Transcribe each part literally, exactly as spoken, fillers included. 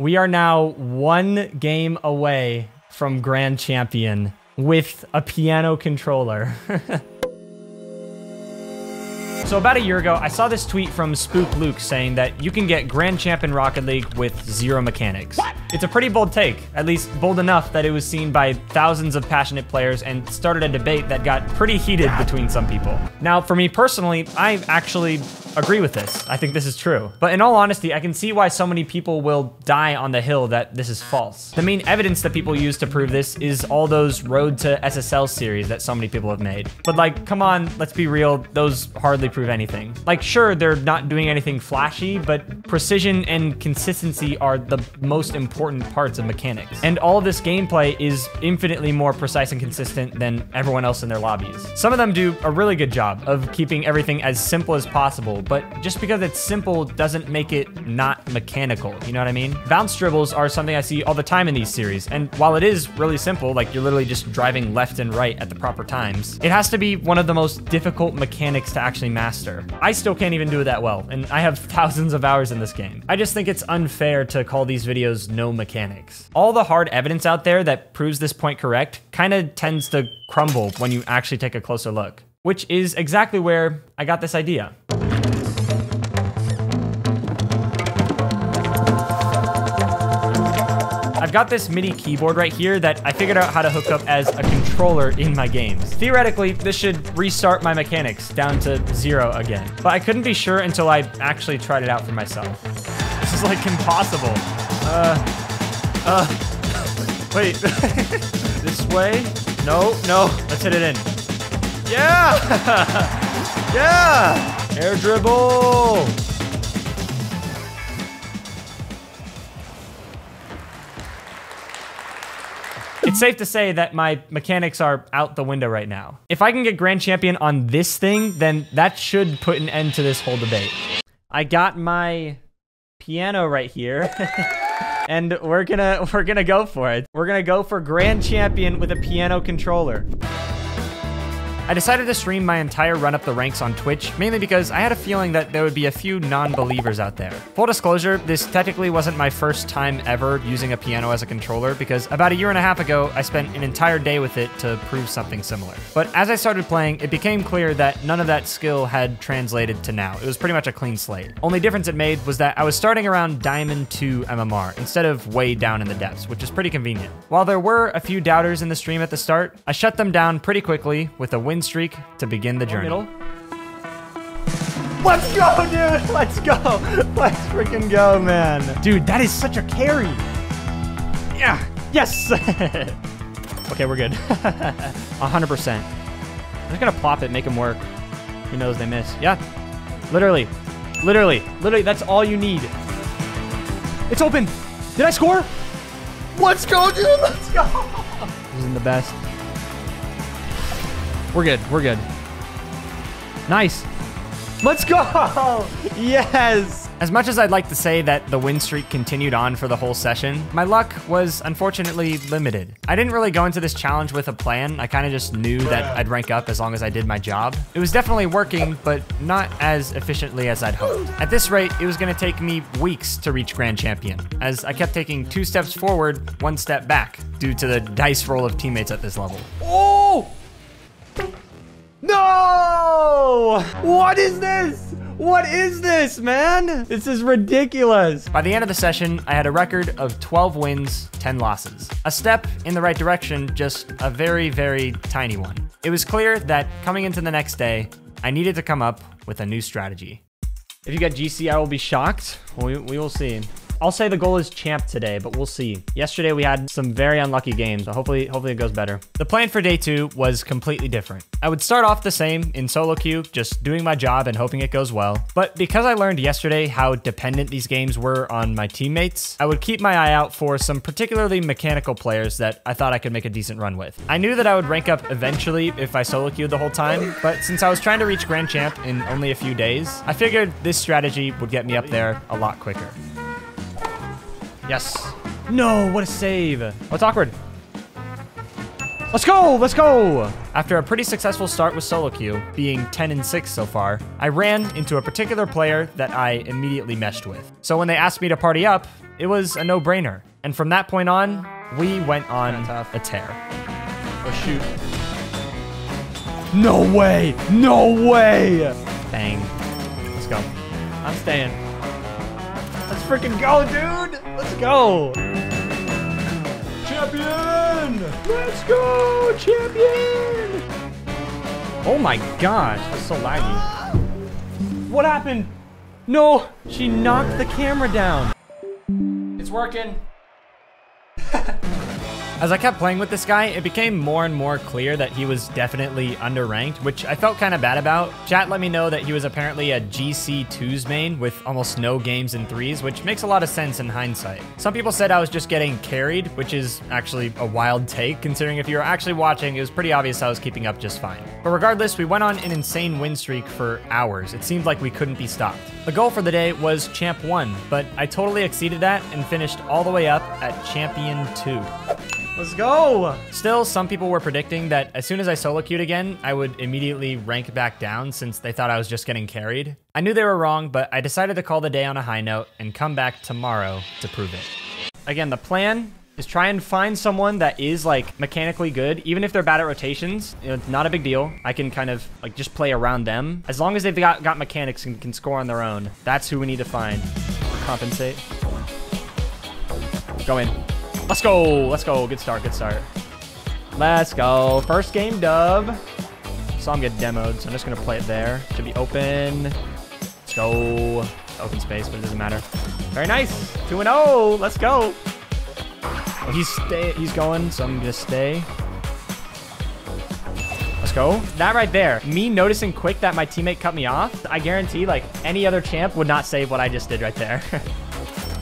We are now one game away from Grand Champion with a piano controller. So about a year ago, I saw this tweet from Spook Luke saying that you can get Grand Champ in Rocket League with zero mechanics. What? It's a pretty bold take, at least bold enough that it was seen by thousands of passionate players and started a debate that got pretty heated between some people. Now, for me personally, I actually agree with this. I think this is true. But in all honesty, I can see why so many people will die on the hill that this is false. The main evidence that people use to prove this is all those Road to S S L series that so many people have made. But like, come on, let's be real, those hardly prove anything. Like, sure, they're not doing anything flashy, but precision and consistency are the most important parts of mechanics. And all this gameplay is infinitely more precise and consistent than everyone else in their lobbies. Some of them do a really good job of keeping everything as simple as possible, but just because it's simple doesn't make it not mechanical, you know what I mean? Bounce dribbles are something I see all the time in these series, and while it is really simple, like you're literally just driving left and right at the proper times, it has to be one of the most difficult mechanics to actually master. I still can't even do it that well, and I have thousands of hours in this game. I just think it's unfair to call these videos no mechanics. All the hard evidence out there that proves this point correct kind of tends to crumble when you actually take a closer look, which is exactly where I got this idea. I've got this MIDI keyboard right here that I figured out how to hook up as a controller in my games. Theoretically, this should restart my mechanics down to zero again, but I couldn't be sure until I actually tried it out for myself. This is like impossible. Uh, uh, wait, this way? No, no, let's hit it in. Yeah, yeah, air dribble. It's safe to say that my mechanics are out the window right now. If I can get Grand Champion on this thing, then that should put an end to this whole debate. I got my piano right here. And we're gonna we're gonna go for it. We're gonna go for Grand Champion with a piano controller. I decided to stream my entire run up the ranks on Twitch, mainly because I had a feeling that there would be a few non-believers out there. Full disclosure, this technically wasn't my first time ever using a piano as a controller, because about a year and a half ago, I spent an entire day with it to prove something similar. But as I started playing, it became clear that none of that skill had translated to now. It was pretty much a clean slate. Only difference it made was that I was starting around Diamond two M M R, instead of way down in the depths, which is pretty convenient. While there were a few doubters in the stream at the start, I shut them down pretty quickly with a win streak to begin the journey. Let's go, dude! Let's go! Let's freaking go, man! Dude, that is such a carry! Yeah! Yes! Okay, we're good. one hundred percent. I'm just gonna plop it, make them work. Who knows, they miss. Yeah. Literally. Literally. Literally, that's all you need. It's open! Did I score? Let's go, dude! Let's go! This isn't the best. We're good, we're good. Nice. Let's go! Yes! As much as I'd like to say that the win streak continued on for the whole session, my luck was unfortunately limited. I didn't really go into this challenge with a plan. I kind of just knew that I'd rank up as long as I did my job. It was definitely working, but not as efficiently as I'd hoped. At this rate, it was gonna take me weeks to reach Grand Champion, as I kept taking two steps forward, one step back, due to the dice roll of teammates at this level. Oh! No! What is this? What is this, man? This is ridiculous. By the end of the session, I had a record of twelve wins, ten losses. A step in the right direction, just a very, very tiny one. It was clear that coming into the next day, I needed to come up with a new strategy. If you got G C, I will be shocked. We, we will see. I'll say the goal is champ today, but we'll see. Yesterday we had some very unlucky games, so hopefully, hopefully it goes better. The plan for day two was completely different. I would start off the same in solo queue, just doing my job and hoping it goes well. But because I learned yesterday how dependent these games were on my teammates, I would keep my eye out for some particularly mechanical players that I thought I could make a decent run with. I knew that I would rank up eventually if I solo queued the whole time, but since I was trying to reach Grand Champ in only a few days, I figured this strategy would get me up there a lot quicker. Yes. No, what a save. What's awkward? Let's go, let's go. After a pretty successful start with solo queue, being ten and six so far, I ran into a particular player that I immediately meshed with. So when they asked me to party up, It was a no-brainer. And from that point on, we went on a tear. Oh, shoot. No way! No way! Dang. Let's go. I'm staying. Let's freaking go, dude! Let's go! Champion! Let's go, champion! Oh my gosh, that's so laggy. What happened? No! She knocked the camera down. It's working. As I kept playing with this guy, it became more and more clear that he was definitely underranked, which I felt kind of bad about. Chat let me know that he was apparently a G C two's main with almost no games in threes, which makes a lot of sense in hindsight. Some people said I was just getting carried, which is actually a wild take, considering if you were actually watching, it was pretty obvious I was keeping up just fine. But regardless, we went on an insane win streak for hours. It seemed like we couldn't be stopped. The goal for the day was Champ one, but I totally exceeded that and finished all the way up at Champion two. Let's go! Still, some people were predicting that as soon as I solo queued again, I would immediately rank back down since they thought I was just getting carried. I knew they were wrong, but I decided to call the day on a high note and come back tomorrow to prove it. Again, the plan is try and find someone that is like mechanically good, even if they're bad at rotations. You know, it's not a big deal. I can kind of like just play around them. As long as they've got, got mechanics and can score on their own, that's who we need to find. Compensate. Go in. Let's go, let's go, good start, good start. Let's go, first game dub. Saw him get demoed, so I'm just gonna play it there. Should be open, let's go. Open space, but it doesn't matter. Very nice, two and oh, let's go. Oh, he's, stay he's going, so I'm gonna stay. Let's go, that right there. Me noticing quick that my teammate cut me off, I guarantee like any other champ would not save what I just did right there.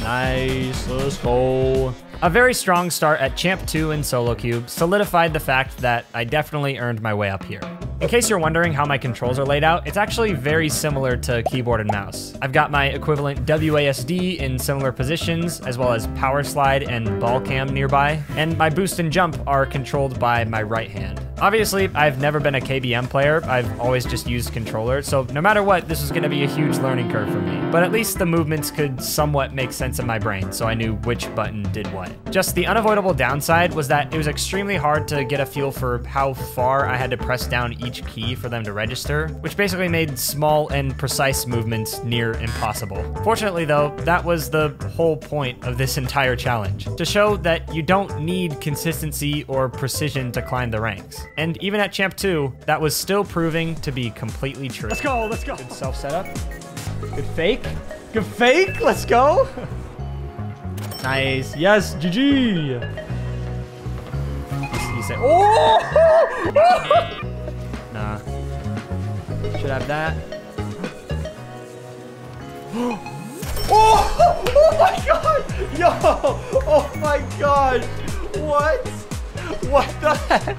Nice, let's go. A very strong start at Champ two in solo cube solidified the fact that I definitely earned my way up here. In case you're wondering how my controls are laid out, it's actually very similar to keyboard and mouse. I've got my equivalent W A S D in similar positions, as well as power slide and ball cam nearby, and my boost and jump are controlled by my right hand. Obviously, I've never been a K B M player. I've always just used controller, so no matter what, this was gonna be a huge learning curve for me. But at least the movements could somewhat make sense in my brain, so I knew which button did what. Just the unavoidable downside was that it was extremely hard to get a feel for how far I had to press down each key for them to register, which basically made small and precise movements near impossible. Fortunately though, that was the whole point of this entire challenge, to show that you don't need consistency or precision to climb the ranks. And even at Champ two, that was still proving to be completely true. Let's go, let's go. Good self setup. Good fake. Good fake, let's go. Nice, yes, G G. You say, oh! Nah. Should have that. Oh! Oh my god! Yo! Oh my god! What? What the heck?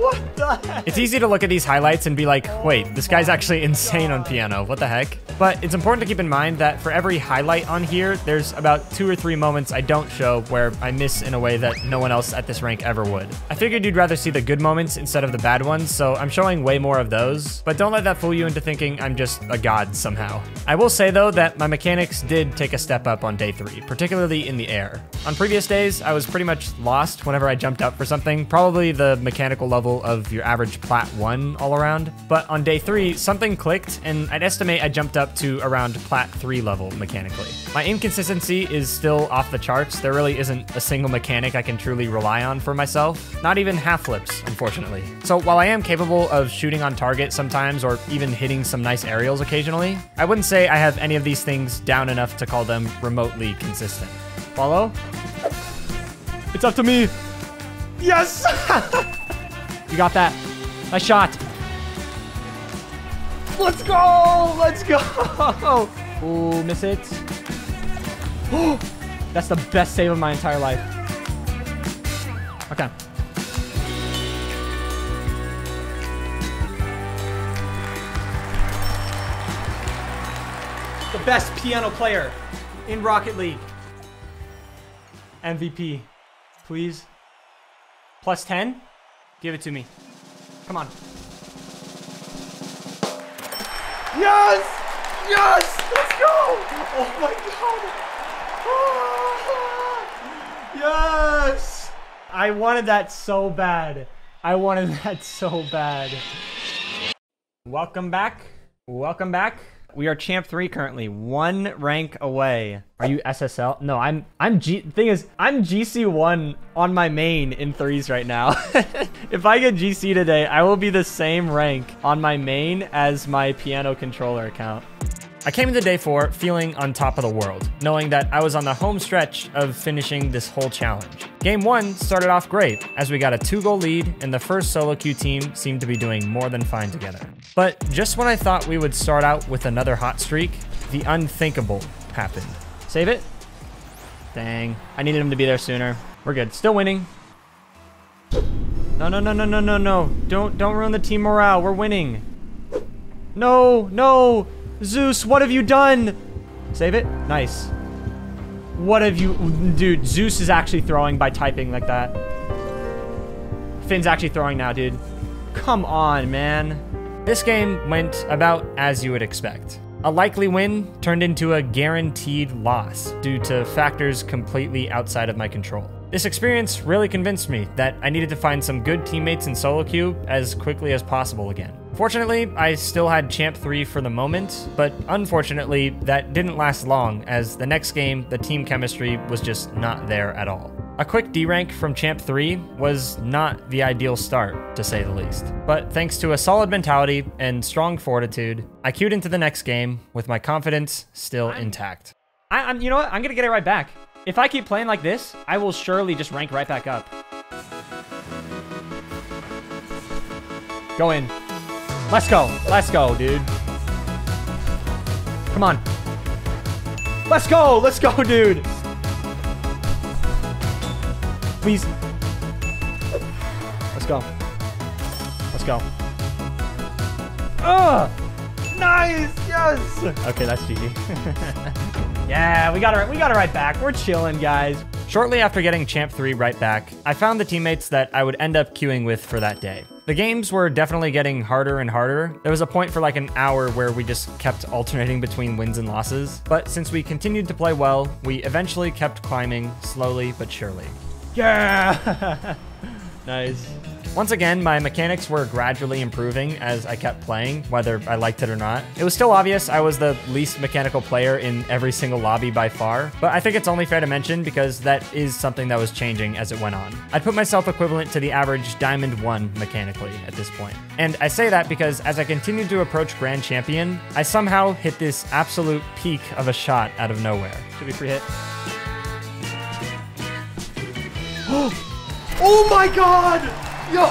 What the heck? It's easy to look at these highlights and be like, wait, this guy's actually insane on piano. What the heck? But it's important to keep in mind that for every highlight on here, there's about two or three moments I don't show where I miss in a way that no one else at this rank ever would. I figured you'd rather see the good moments instead of the bad ones, so I'm showing way more of those, but don't let that fool you into thinking I'm just a god somehow. I will say though that my mechanics did take a step up on day three, particularly in the air. On previous days, I was pretty much lost whenever I jumped up for something, probably the mechanical level of your average plat one all around. But on day three, something clicked and I'd estimate I jumped up to around plat three level mechanically. My inconsistency is still off the charts. There really isn't a single mechanic I can truly rely on for myself. Not even half flips, unfortunately. So while I am capable of shooting on target sometimes or even hitting some nice aerials occasionally, I wouldn't say I have any of these things down enough to call them remotely consistent. Follow? It's up to me. Yes! You got that. Nice shot. Let's go! Let's go! Ooh, miss it. Oh, that's the best save of my entire life. Okay. The best piano player in Rocket League. M V P, please. Plus ten? Give it to me. Come on. Yes! Yes! Let's go! Oh my god! Yes! I wanted that so bad. I wanted that so bad. Welcome back. Welcome back. We are champ three currently, one rank away. Are you S S L? No, I'm I'm G thing is I'm G C one on my main in threes right now. If I get G C today, I will be the same rank on my main as my piano controller account. I came into day four feeling on top of the world, knowing that I was on the home stretch of finishing this whole challenge. Game one started off great, as we got a two goal lead and the first solo queue team seemed to be doing more than fine together. But just when I thought we would start out with another hot streak, the unthinkable happened. Save it? Dang, I needed him to be there sooner. We're good, still winning. No, no, no, no, no, no, no. Don't, don't ruin the team morale, we're winning. No, no. Zeus, what have you done? Save it. Nice. What have you... Dude, Zeus is actually throwing by typing like that. Finn's actually throwing now, dude. Come on, man. This game went about as you would expect. A likely win turned into a guaranteed loss due to factors completely outside of my control. This experience really convinced me that I needed to find some good teammates in solo queue as quickly as possible again. Fortunately, I still had Champ three for the moment, but unfortunately, that didn't last long as the next game, the team chemistry was just not there at all. A quick D rank from Champ three was not the ideal start, to say the least. But thanks to a solid mentality and strong fortitude, I queued into the next game with my confidence still I'm, intact. I, I'm, you know what? I'm gonna get it right back. If I keep playing like this, I will surely just rank right back up. Go in. Let's go. Let's go, dude. Come on. Let's go. Let's go, dude. Please. Let's go. Let's go. Ugh. Nice. Yes. Okay, that's G G. Yeah, we got it. We got it right back. We're chilling, guys. Shortly after getting Champ three right back, I found the teammates that I would end up queuing with for that day. The games were definitely getting harder and harder. There was a point for like an hour where we just kept alternating between wins and losses. But since we continued to play well, we eventually kept climbing slowly but surely. Yeah! Nice. Once again, my mechanics were gradually improving as I kept playing, whether I liked it or not. It was still obvious I was the least mechanical player in every single lobby by far, but I think it's only fair to mention because that is something that was changing as it went on. I'd put myself equivalent to the average Diamond one mechanically at this point. And I say that because as I continued to approach Grand Champion, I somehow hit this absolute peak of a shot out of nowhere. Should be free hit. Oh my god! Yo!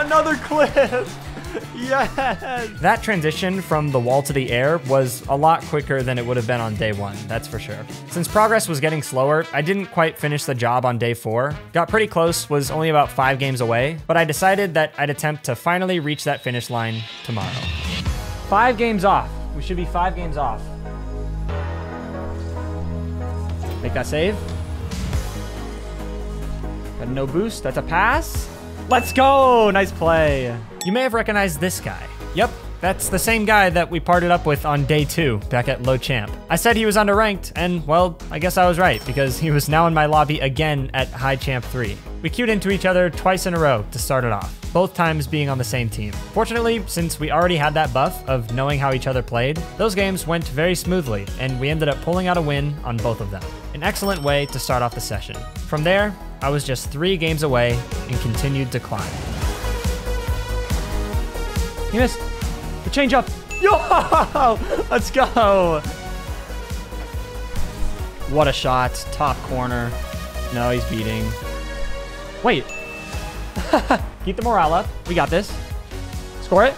Another cliff! Yes! That transition from the wall to the air was a lot quicker than it would have been on day one, that's for sure. Since progress was getting slower, I didn't quite finish the job on day four. Got pretty close, was only about five games away, but I decided that I'd attempt to finally reach that finish line tomorrow. Five games off. We should be five games off. Make that save. Got no boost, that's a pass. Let's go! Nice play. You may have recognized this guy. Yep, that's the same guy that we parted up with on day two back at Low Champ. I said he was underranked, and well, I guess I was right because he was now in my lobby again at High Champ three. We queued into each other twice in a row to start it off, both times being on the same team. Fortunately, since we already had that buff of knowing how each other played, those games went very smoothly, and we ended up pulling out a win on both of them. An excellent way to start off the session. From there, I was just three games away and continued to climb. He missed. The change up. Yo! Let's go. What a shot. Top corner. No, he's beating. Wait. Keep the morale up. We got this. Score it.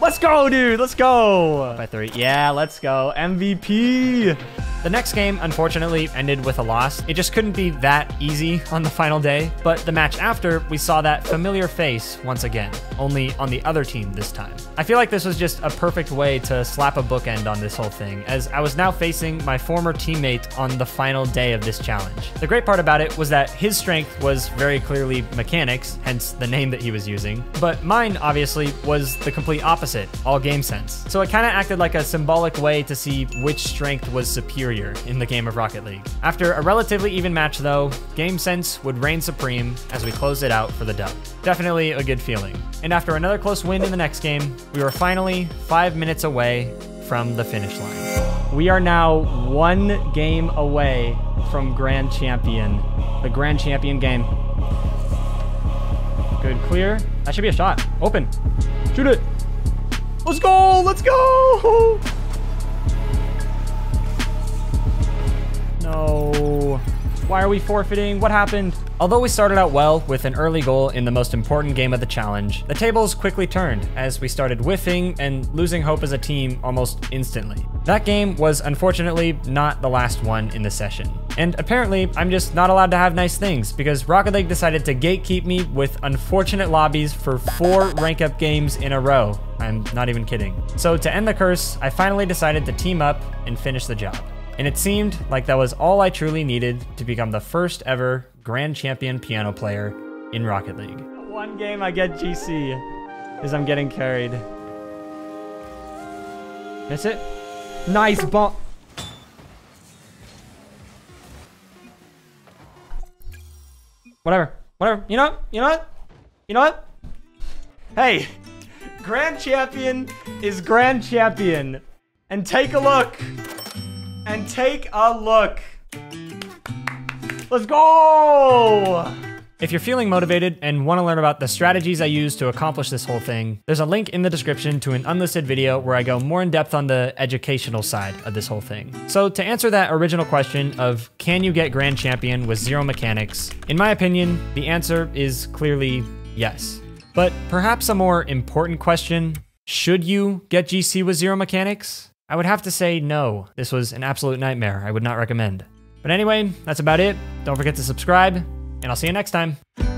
Let's go, dude. Let's go. By three. Yeah, let's go. M V P. The next game, unfortunately, ended with a loss. It just couldn't be that easy on the final day, but the match after, we saw that familiar face once again, only on the other team this time. I feel like this was just a perfect way to slap a bookend on this whole thing, as I was now facing my former teammate on the final day of this challenge. The great part about it was that his strength was very clearly mechanics, hence the name that he was using, but mine, obviously, was the complete opposite, all game sense. So it kind of acted like a symbolic way to see which strength was superior superior in the game of Rocket League. After a relatively even match though, game sense would reign supreme as we closed it out for the dub. Definitely a good feeling. And after another close win in the next game, we were finally five minutes away from the finish line. We are now one game away from Grand Champion, the Grand Champion game. Good clear. That should be a shot. Open. Shoot it. Let's go. Let's go. No. Why are we forfeiting? What happened? Although we started out well with an early goal in the most important game of the challenge, the tables quickly turned as we started whiffing and losing hope as a team almost instantly. That game was unfortunately not the last one in the session. And apparently, I'm just not allowed to have nice things because Rocket League decided to gatekeep me with unfortunate lobbies for four rank-up games in a row. I'm not even kidding. So to end the curse, I finally decided to team up and finish the job. And it seemed like that was all I truly needed to become the first ever Grand Champion piano player in Rocket League. One game I get G C is I'm getting carried. Miss it? Nice ball. Whatever, whatever. You know, you know what? You know what? Hey, Grand Champion is Grand Champion. And take a look. And take a look. Let's go! If you're feeling motivated and want to learn about the strategies I use to accomplish this whole thing, there's a link in the description to an unlisted video where I go more in depth on the educational side of this whole thing. So to answer that original question of can you get Grand Champion with zero mechanics, in my opinion, the answer is clearly yes. But perhaps a more important question, should you get G C with zero mechanics? I would have to say no. This was an absolute nightmare. I would not recommend. But anyway, that's about it. Don't forget to subscribe, and I'll see you next time.